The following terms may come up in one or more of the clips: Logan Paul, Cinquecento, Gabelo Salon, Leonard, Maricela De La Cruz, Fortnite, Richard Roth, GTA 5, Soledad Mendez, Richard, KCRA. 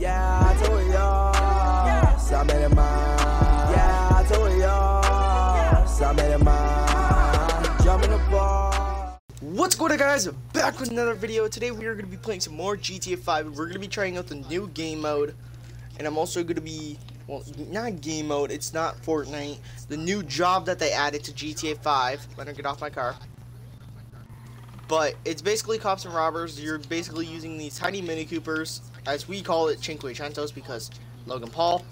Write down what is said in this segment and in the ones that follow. Yeah, I told y'all, so I made it mine. Yeah, I told y'all, so I made it mine. Jumping the bar. What's going on, guys? Back with another video. Today we are going to be playing some more GTA 5. We're going to be trying out the new game mode. And I'm also going to be, well, not game mode, it's not Fortnite. The new job that they added to GTA 5. Leonard, get off my car. But it's basically cops and robbers. You're basically using these tiny Mini Coopers, as we call it, Cinquecentos, because Logan Paul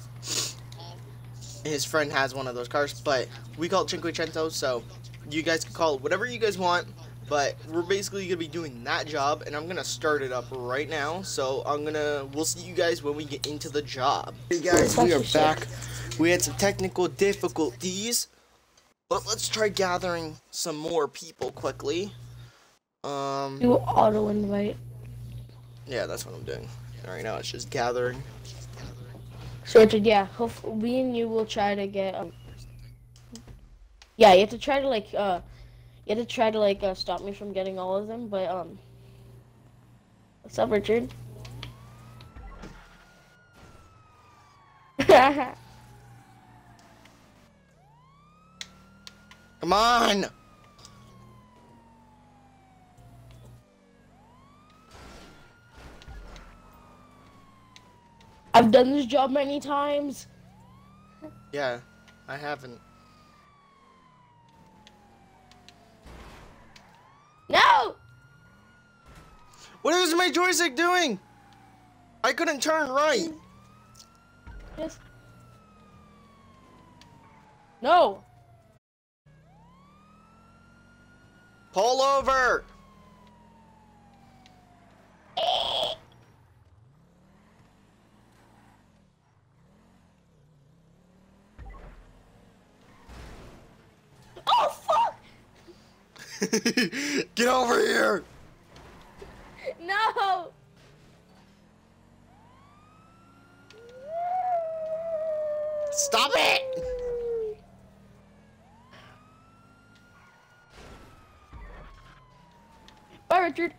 and his friend has one of those cars. But we call it Cinquecentos, so you guys can call it whatever you guys want. But we're basically gonna be doing that job, and I'm gonna start it up right now. So we'll see you guys when we get into the job. Hey guys, we are back. We had some technical difficulties, but let's try gathering some more people quickly. Do auto invite. Yeah, that's what I'm doing. And right now it's just gathering. So Richard, yeah, hopefully we and you will try to get. Yeah, you have to try to like, stop me from getting all of them. But what's up, Richard? Come on. I've done this job many times. Yeah, I haven't. No! What is my joystick doing? I couldn't turn right. Yes. No. Pull over. Get over here! No! Stop it! Bye, Richard.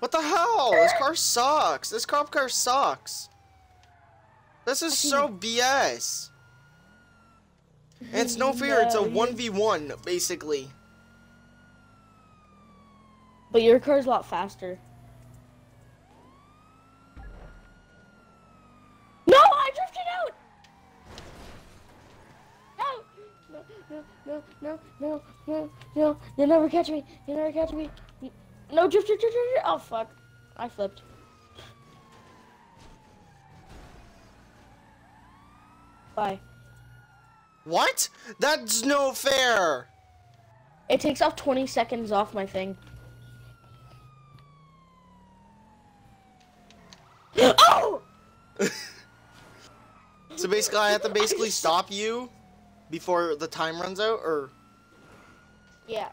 What the hell? This car sucks. This cop car sucks. This is so BS. And it's no fair. It's a 1v1, basically. But your car's a lot faster. No, I drifted out! No! No. You'll never catch me. No, drift. Oh, fuck. I flipped. Bye. What? That's no fair. It takes off 20 seconds off my thing. Oh! So basically, I have to stop you before the time runs out, or? Yeah.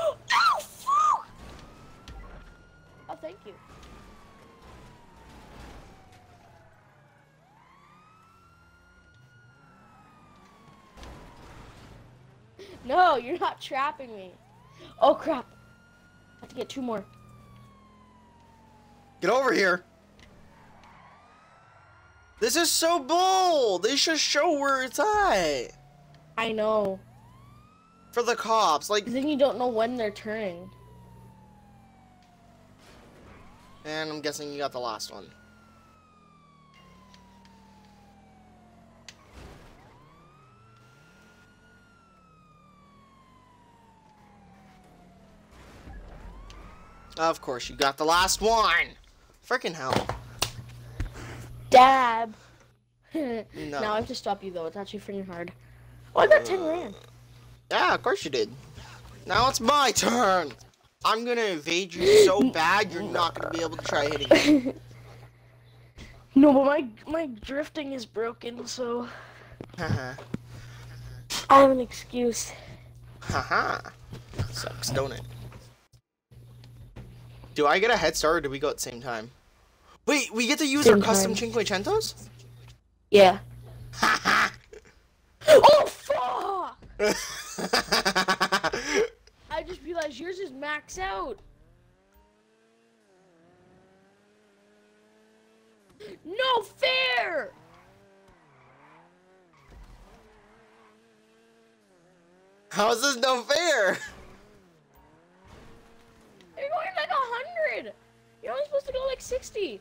Oh, fuck! Oh, thank you. No, you're not trapping me. Oh, crap. I have to get two more. Get over here. This is so bold. They should show where it's at. I know. For the cops, like, then you don't know when they're turning. And I'm guessing you got the last one. Of course, you got the last one. Freaking hell. Dab. No. Now I have to stop you though. It's actually freaking hard. Oh, I got 10 grand. Yeah, of course you did. Now it's my turn. I'm gonna evade you so bad you're not gonna be able to try hitting me. No, but my drifting is broken, so I have an excuse. Haha. Sucks, don't it? Do I get a head start or do we go at the same time? Wait, we get to use our custom Cinquecentos? Yeah. Haha! Oh, fuck! I just realized yours is maxed out. No fair! How is this no fair? You're going like 100. You're only supposed to go like 60.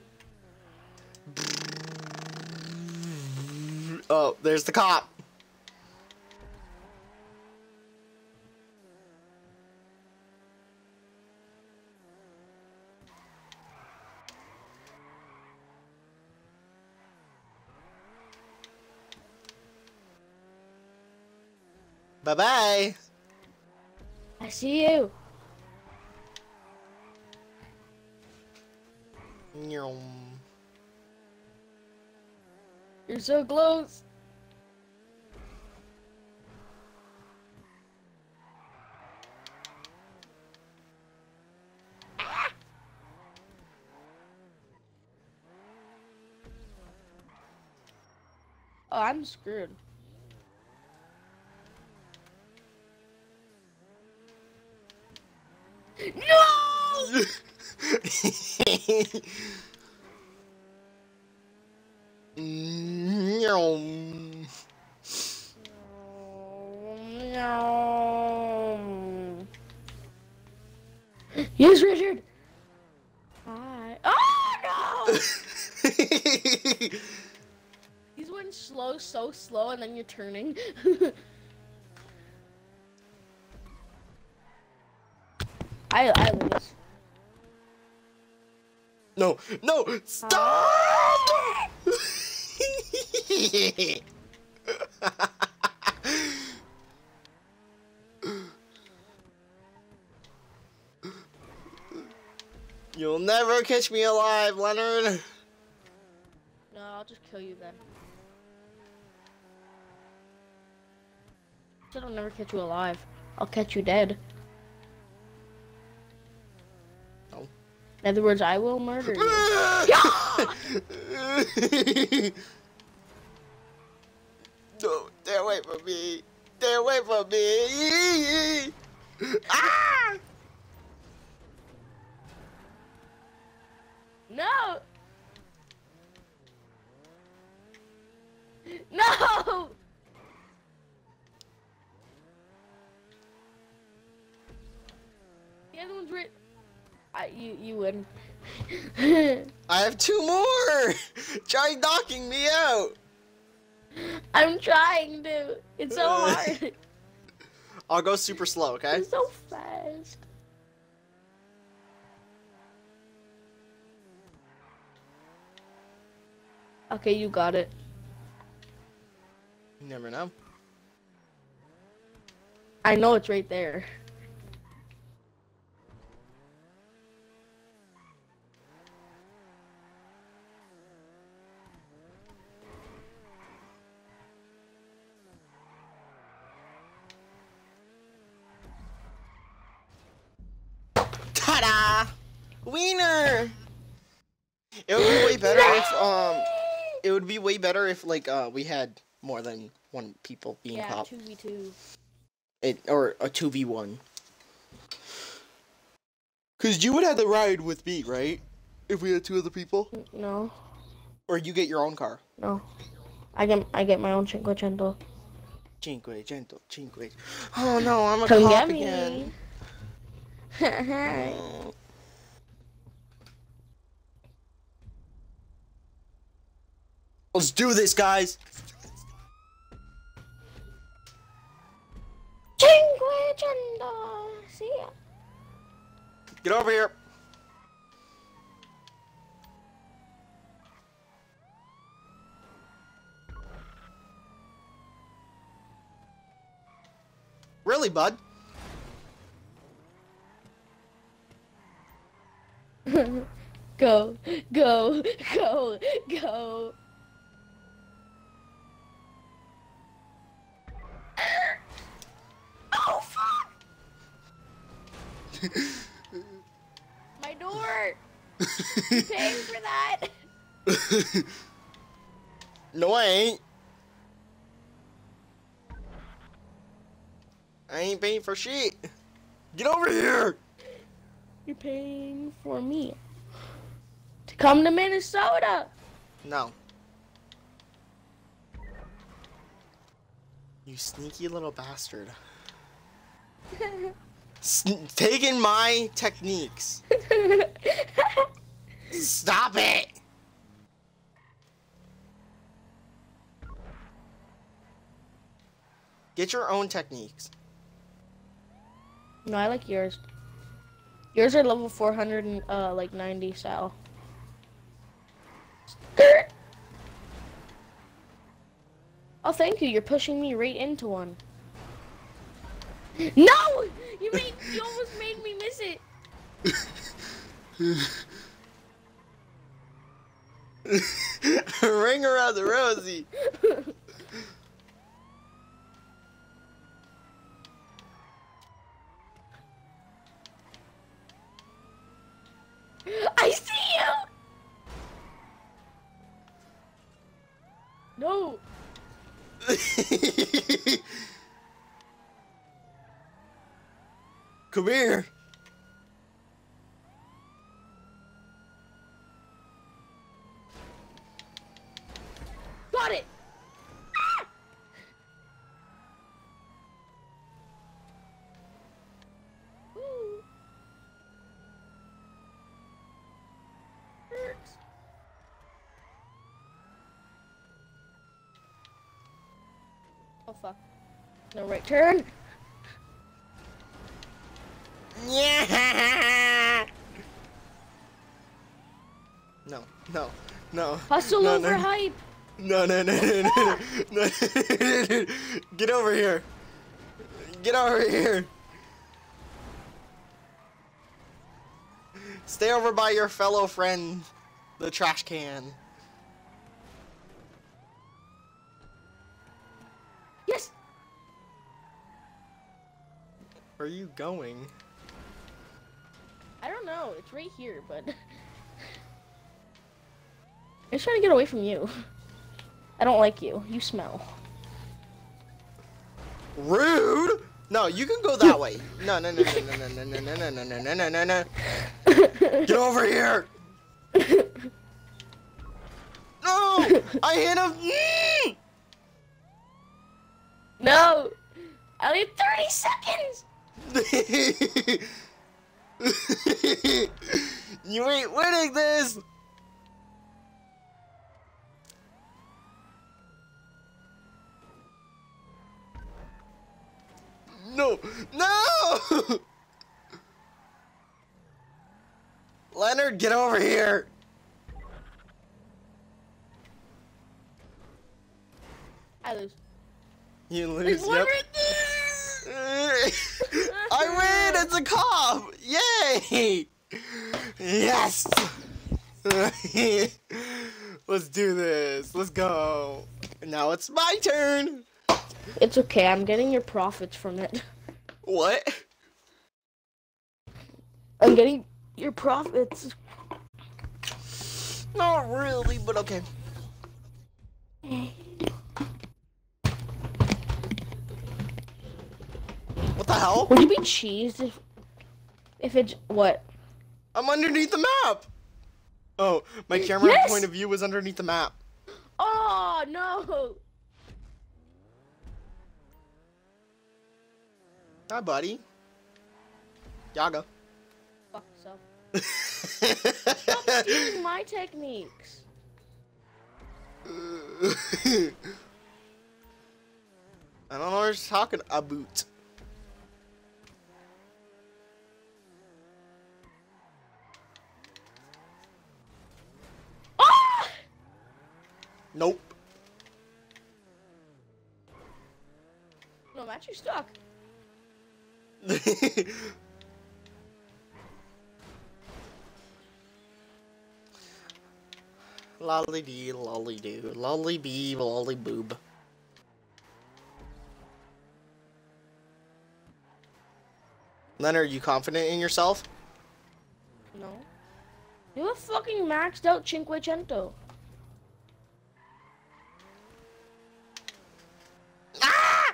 Oh, there's the cop. Bye-bye. I see you. You're so close. Oh, I'm screwed. No! No. No. Yes, Richard. Hi. Oh no! These went slow, so slow, and then you're turning. I lose. No, no, stop! You'll never catch me alive, Leonard. No, I'll just kill you then. I said I'll never catch you alive. I'll catch you dead. In other words, I will murder you. No, stay away from me. Stay away from me. Ah! No. No. The other one's right. You win. I have two more! Try knocking me out! I'm trying to. It's so hard. I'll go super slow, okay? It's so fast. Okay, you got it. You never know. I know it's right there. Wiener. It would be way better if like we had more than one people being popped. Yeah, 2v2. Or a 2v1. Cause you would have the ride with me, right? If we had two other people. No. Or you get your own car. No. I get my own Cinquecento. Oh no, I'm a cop again. Oh. Let's do this, guys! Cinquecento! See ya! Get over here! Really, bud? Go, go, go, go! Oh, fuck! My door! You paying for that? No, I ain't. I ain't paying for shit. Get over here! You're paying for me. To come to Minnesota! No. You sneaky little bastard. Taking my techniques. Stop it! Get your own techniques. No, I like yours. Yours are level 400 and like 90 Sal. Oh, thank you. You're pushing me right into one. No! You almost made me miss it. Ring around the rosy. I see you. No. Come here. Got it. Ah! Ooh. Hurts. Oh fuck. No right turn. Yeah. No, no, no. Hustle no, over no. Hype. No, no, no, no, no, no, no, no. Get over here. Get over here. Stay over by your fellow friend, the trash can. Yes. Where are you going? I don't know. It's right here, but I'm just trying to get away from you. I don't like you. You smell. Rude. No, you can go that way. No, no, no, no, no, no, no, no, no, no, no, no, no, no. Get over here. No, I hit him. No, I only have 30 seconds. You ain't winning this. No, no. Leonard, get over here. I lose. You lose. There's one right there. I win! It's a cop! Yay! Yes! Let's do this. Let's go. Now it's my turn. It's okay. I'm getting your profits from it. What? I'm getting your profits. Not really, but okay. What the hell? Would you be cheesed if it's what? I'm underneath the map. Oh, my camera yes! Point of view was underneath the map. Oh no! Hi, buddy. Yaga. Fuck yourself. Stop stealing my techniques. I don't know what you're talking about. Nope. No, I'm actually stuck. Lolly dee, lolly doo, lolly bee, lolly boob. Leonard, you confident in yourself? No. You have fucking maxed out Cinquecento. Ah!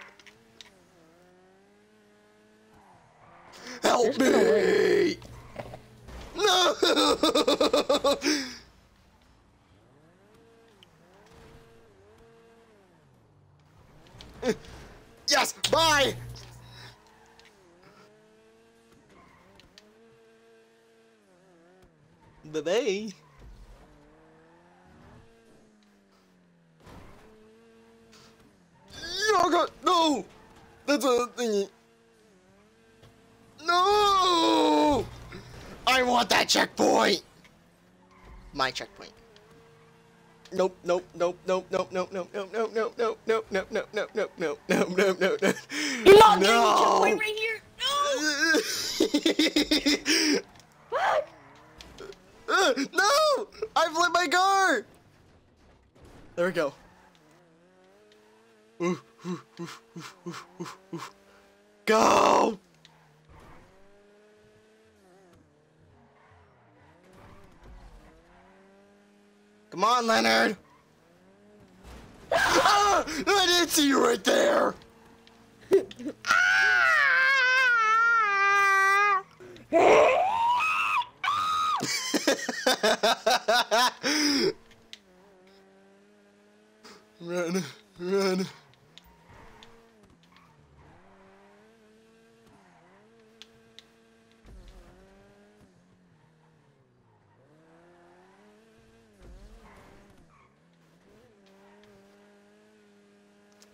Help me! No! Yes! Bye! Bye-bye. Oh god, no! That's a thingy. No! I want that checkpoint! My checkpoint. Nope, nope, nope, nope, nope, nope, nope, nope, nope, nope, nope, nope, nope, nope, nope, nope, nope, nope, nope, nope, nope. You're not getting a checkpoint right here! No! No! I flipped my car! There we go. Go! Come on, Leonard! Ah! I didn't see you right there! Ah! Run, run.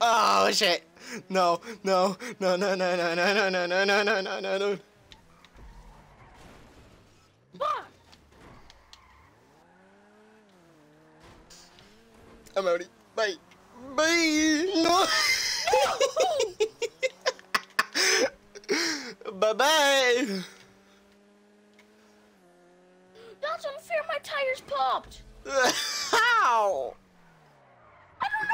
Oh shit! No, no, no, no, no, no, no, no, no, no, no, no, no, no, no. I'm outie. Bye. Bye. No. Bye-bye. That's unfair. My tires popped. How? I don't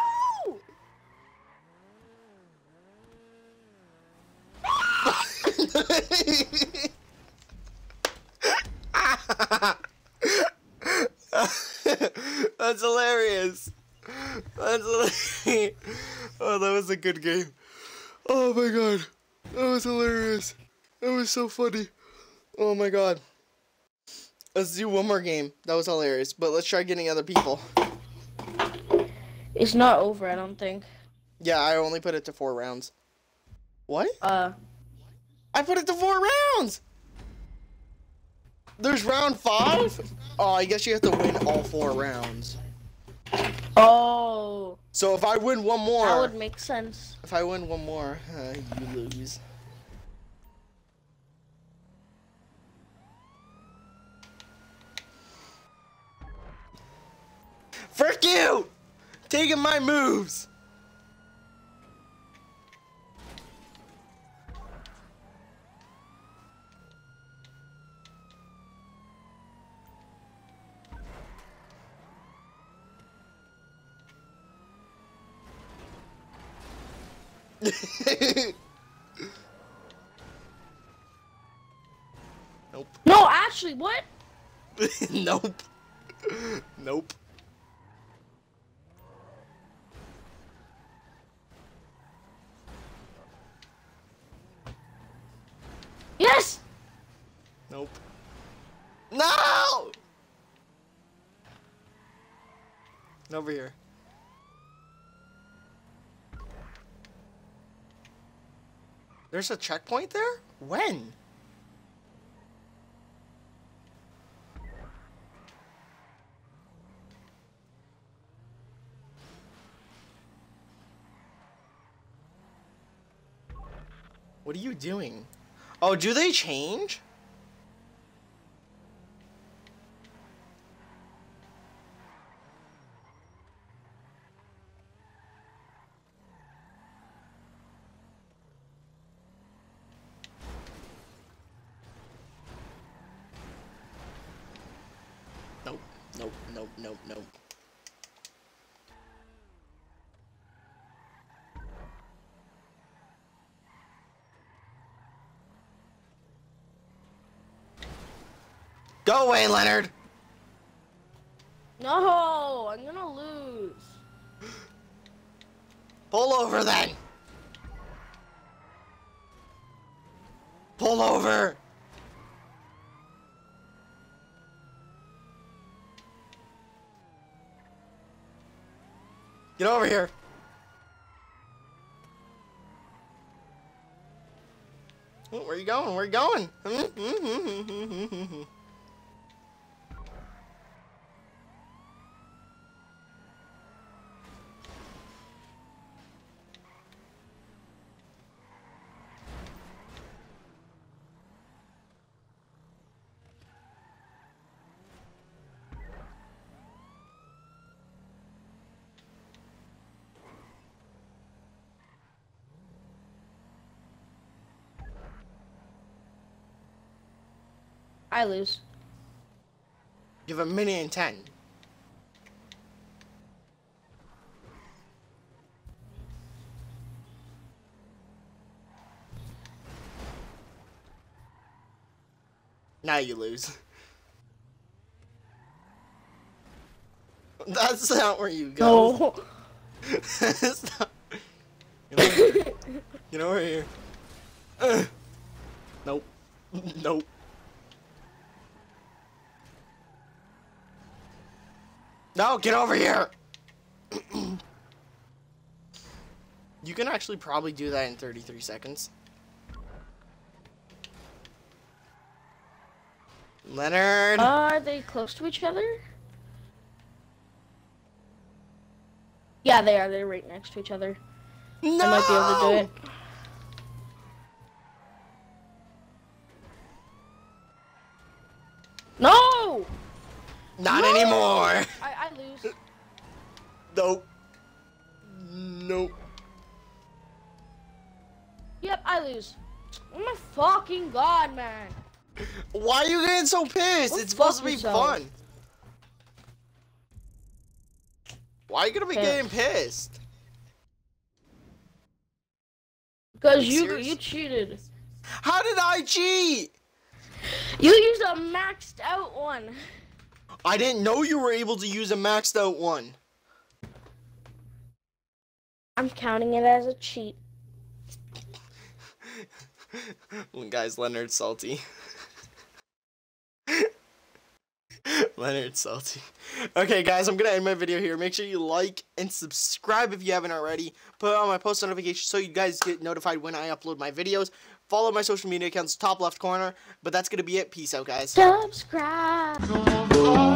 know. That's hilarious. That's hilarious. Oh, that was a good game. Oh my god. That was hilarious. That was so funny. Oh my god. Let's do one more game. That was hilarious. But let's try getting other people. It's not over, I don't think. Yeah, I only put it to 4 rounds. What? I put it to 4 rounds! There's round 5? Oh, I guess you have to win all 4 rounds. Oh. So if I win one more. That would make sense. If I win one more, you lose. Frick you! Taking my moves. Nope. No, actually, what? Nope. Nope. Yes. Nope. No. Over here. There's a checkpoint there? When? What are you doing? Oh, do they change? Nope, nope, nope, nope. Go away, Leonard! No! I'm gonna lose. Pull over then! Pull over! Get over here! Ooh, where are you going? Where are you going? I lose. Give a 1,000,010. Now you lose. That's not where you go. No. That's not... Get over here. Nope. Nope. No, get over here! You can actually probably do that in 33 seconds. Leonard! Are they close to each other? Yeah, they are. They're right next to each other. No! I might be able to do it. No! Not no! anymore! I lose. Nope. Nope. Yep, I lose. Oh my fucking god, man. Why are you getting so pissed? What it's supposed to be yourself? Fun. Why are you gonna be getting pissed? Because you cheated. How did I cheat? You used a maxed out one. I didn't know you were able to use a maxed out one. I'm counting it as a cheat. Well, guys, Leonard's salty. Leonard's salty. Okay, guys, I'm going to end my video here. Make sure you like and subscribe if you haven't already. Put on my post notifications so you guys get notified when I upload my videos. Follow my social media accounts, top left corner. But that's going to be it. Peace out, guys. Subscribe.